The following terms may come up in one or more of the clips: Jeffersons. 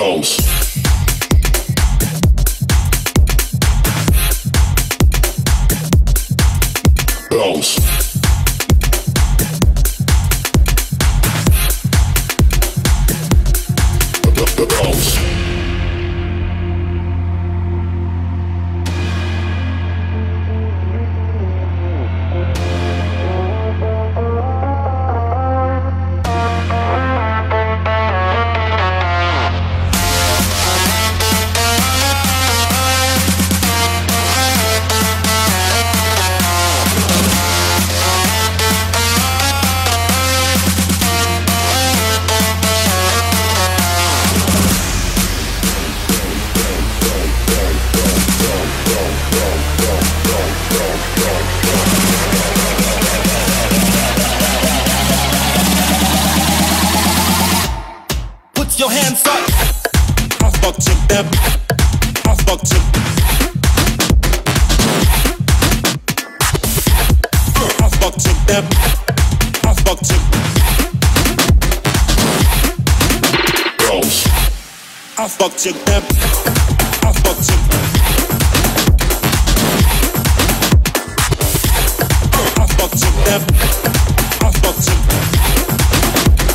goes. Your hands up. I'll fuck you up. I'll fuck you. I'll fuck you up. I'll fuck you. Girls. I'll fuck you up. I'll fuck you. I'll fuck you up. I'll fuck you.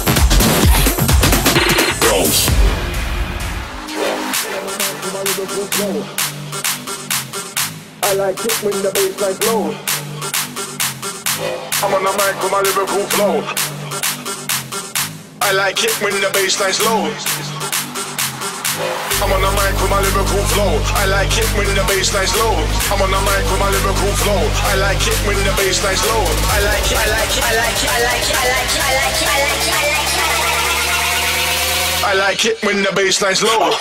I like it when the bass like blow. I'm on the mic with my Liverpool flow. I like it when the bass like slow. I'm on the mic with my Liverpool flow. I like it when the bass like slow. I'm on the mic with my Liverpool flow. I like it when the bass like slow. I like it, I like it, I like it, I like it, I like it, I like it, I like it, I like it. I like it when the bass like slow.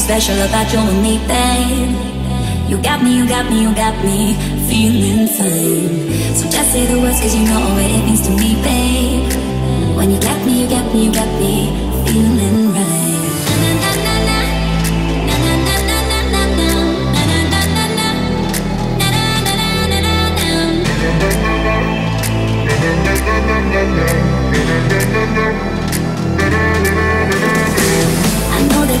Special about you and me, babe. You got me, you got me, you got me feeling fine. So just say the words, cause you know what it means to me, babe. When you got me, you got me, you got me feeling right.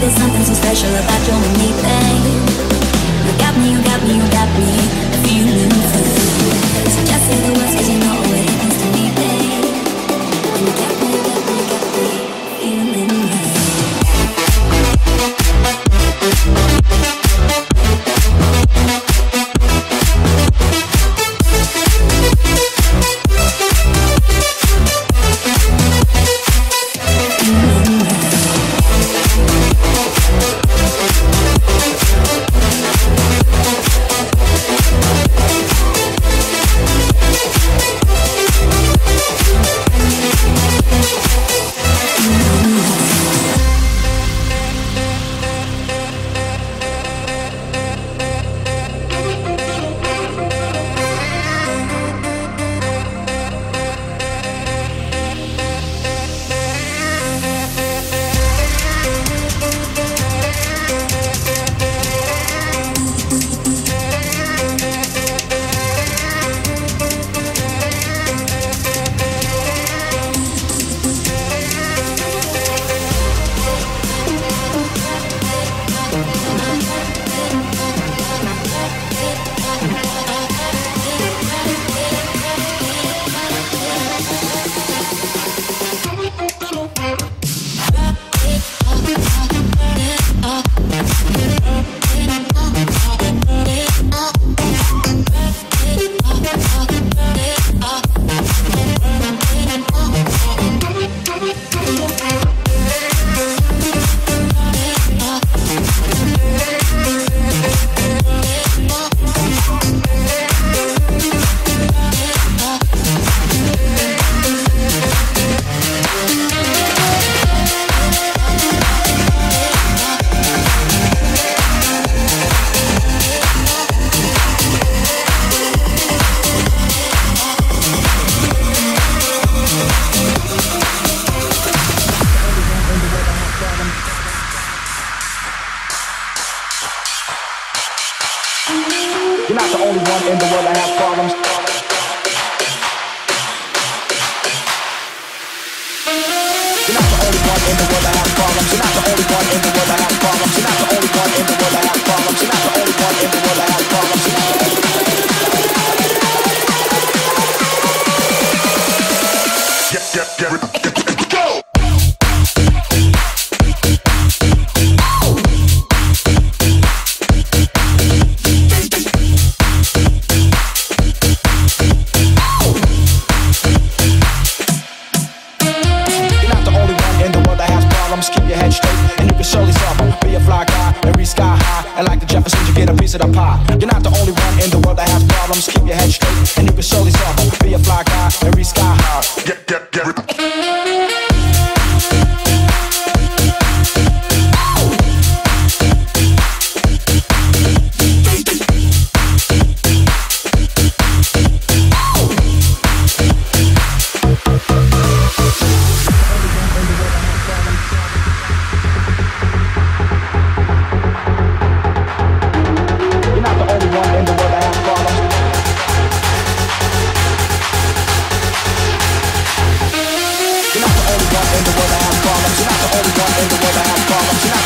There's something so special about you and me, babe. You got me, you got me, you got me feeling good. So just say the words, cause you know what it means to me, babe. When you got me, you got me, you got me feeling not the only one in the world that has problems. You're not the only one in the world that has problems. You're not the only one in the world that has problems. You're not the only one in the world that has problems. You're not the only one in the world that has problems. You're not the only one in the world that has problems. Go! Keep your head straight, and you can surely suffer. Be a fly guy and reach sky high, and like the Jeffersons, you get a piece of the pie. You're not the only one in the world that has problems. Keep your head straight, and you can surely suffer. Be a fly guy and reach sky high. You're not the only one in the world that has problems. You're not the only one in the world that has problems.